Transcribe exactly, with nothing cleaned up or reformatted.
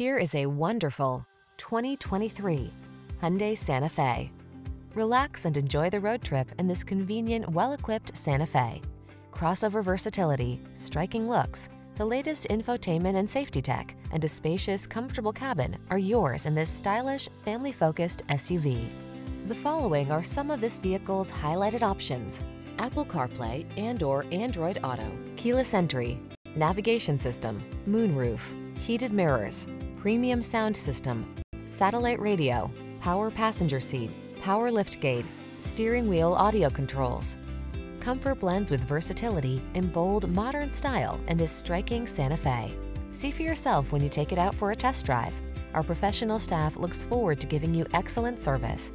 Here is a wonderful twenty twenty-three Hyundai Santa Fe. Relax and enjoy the road trip in this convenient, well-equipped Santa Fe. Crossover versatility, striking looks, the latest infotainment and safety tech, and a spacious, comfortable cabin are yours in this stylish, family-focused S U V. The following are some of this vehicle's highlighted options: Apple CarPlay and/or Android Auto, keyless entry, navigation system, moonroof, heated mirrors, premium sound system, satellite radio, power passenger seat, power liftgate, steering wheel audio controls. Comfort blends with versatility in bold, modern style in this striking Santa Fe. See for yourself when you take it out for a test drive. Our professional staff looks forward to giving you excellent service.